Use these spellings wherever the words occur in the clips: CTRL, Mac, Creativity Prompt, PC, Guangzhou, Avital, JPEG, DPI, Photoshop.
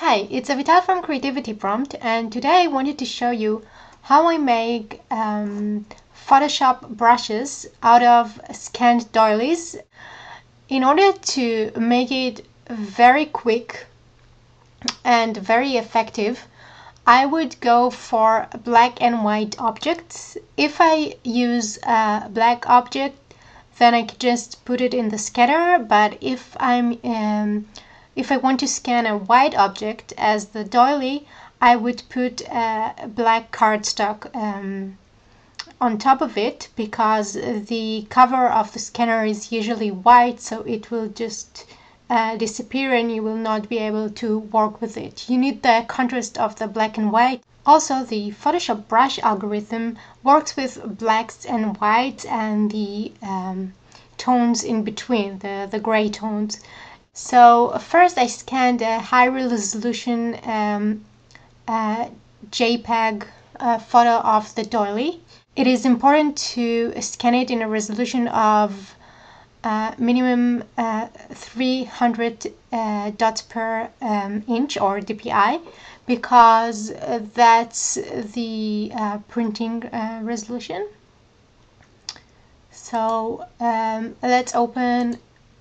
Hi, it's Avital from Creativity Prompt, and today I wanted to show you how I make Photoshop brushes out of scanned doilies. In order to make it very quick and very effective, I would go for black and white objects. If I use a black object, then I could just put it in the scanner, but if I'm if I want to scan a white object as the doily, I would put black cardstock on top of it, because the cover of the scanner is usually white, so it will just disappear and you will not be able to work with it. You need the contrast of the black and white. Also, the Photoshop brush algorithm works with blacks and whites and the tones in between, the gray tones. So first I scanned a high-resolution JPEG photo of the doily. It is important to scan it in a resolution of minimum 300 dots per inch, or DPI, because that's the printing resolution. So let's open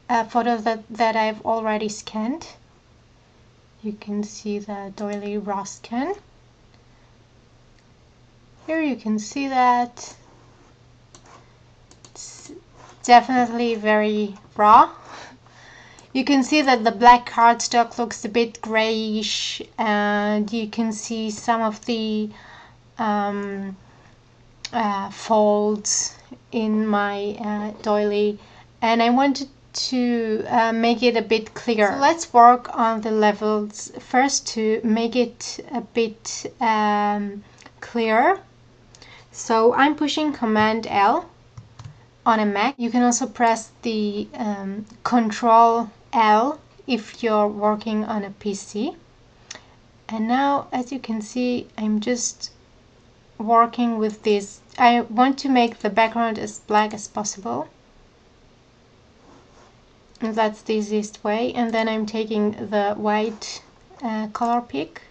a photo that I've already scanned. You can see the doily raw scan. Here you can see that it's definitely very raw. You can see that the black cardstock looks a bit grayish, and you can see some of the folds in my doily, and I wanted to make it a bit clearer. So let's work on the levels first to make it a bit clearer. So I'm pushing Command L on a Mac. You can also press the Control L if you're working on a PC. And now, as you can see, I'm just working with this. I want to make the background as black as possible. That's the easiest way, and then I'm taking the white color pick.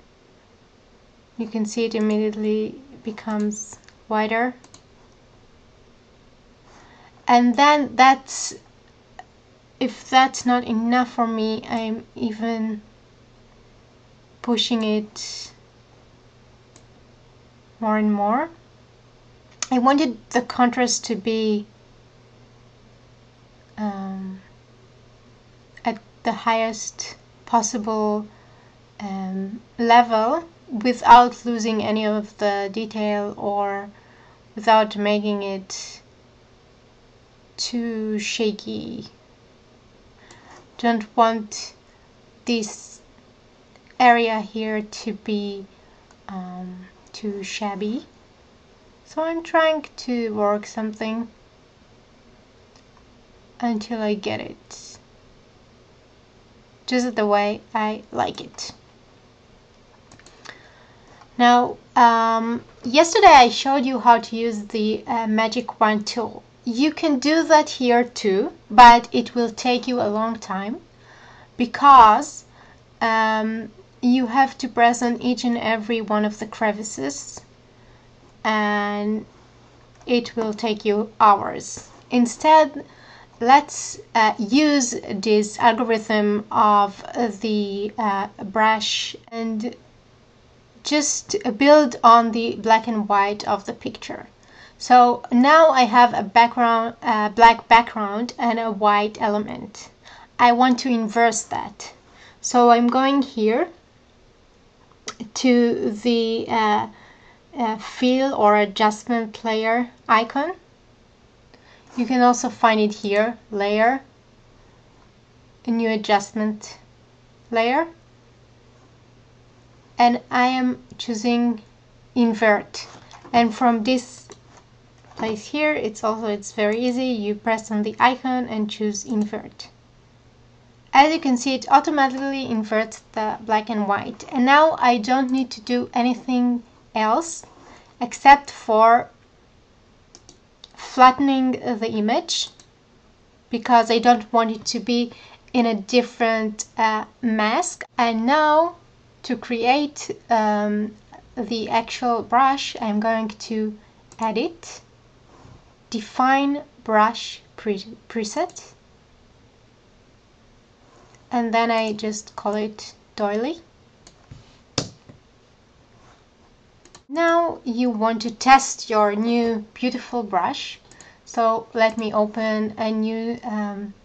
You can see it immediately becomes whiter, and then if that's not enough for me, I'm even pushing it more and more. I wanted the contrast to be the highest possible level, without losing any of the detail or without making it too shaky. Don't want this area here to be too shabby, so I'm trying to work something until I get it just the way I like it. Now, yesterday I showed you how to use the Magic Wand tool. You can do that here too, but it will take you a long time, because you have to press on each and every one of the crevices, and it will take you hours. Instead, let's use this algorithm of the brush and just build on the black and white of the picture. So now I have a background, black background and a white element. I want to inverse that. So I'm going here to the fill or adjustment layer icon. You can also find it here, layer, a new adjustment layer, and I am choosing invert. And from this place here, it's very easy. You press on the icon and choose invert. As you can see, it automatically inverts the black and white. And now I don't need to do anything else except for flattening the image, because I don't want it to be in a different mask. And now to create the actual brush, I'm going to edit, define brush preset, and then I just call it doily. Now you want to test your new beautiful brush. So let me open a new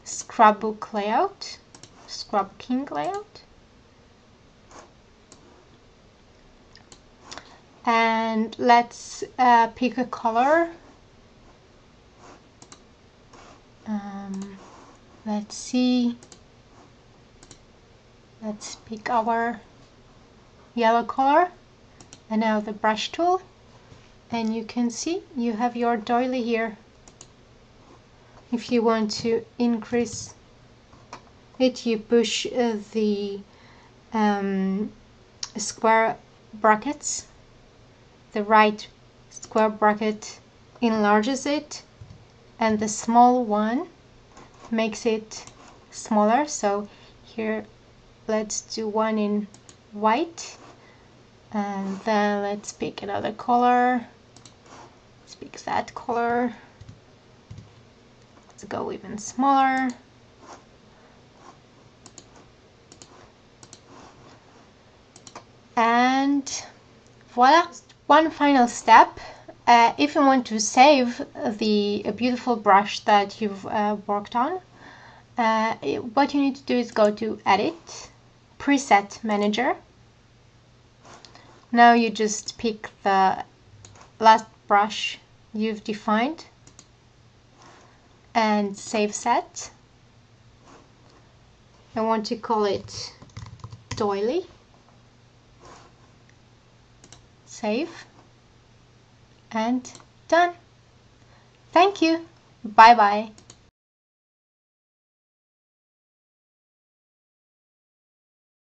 scrapbook layout, scrapbooking layout. And let's pick a color. Let's see. Let's pick our yellow color. And now the brush tool. And you can see you have your doily here. If you want to increase it, you push the square brackets. The right square bracket enlarges it, and the small one makes it smaller. So here let's do one in white, and then let's pick another color. Let's pick that color. Let's go even smaller. And voila! One final step, if you want to save the beautiful brush that you've worked on, what you need to do is go to Edit, Preset Manager. Now you just pick the last brush you've defined and save set. I want to call it doily. Save and done. Thank you. Bye bye.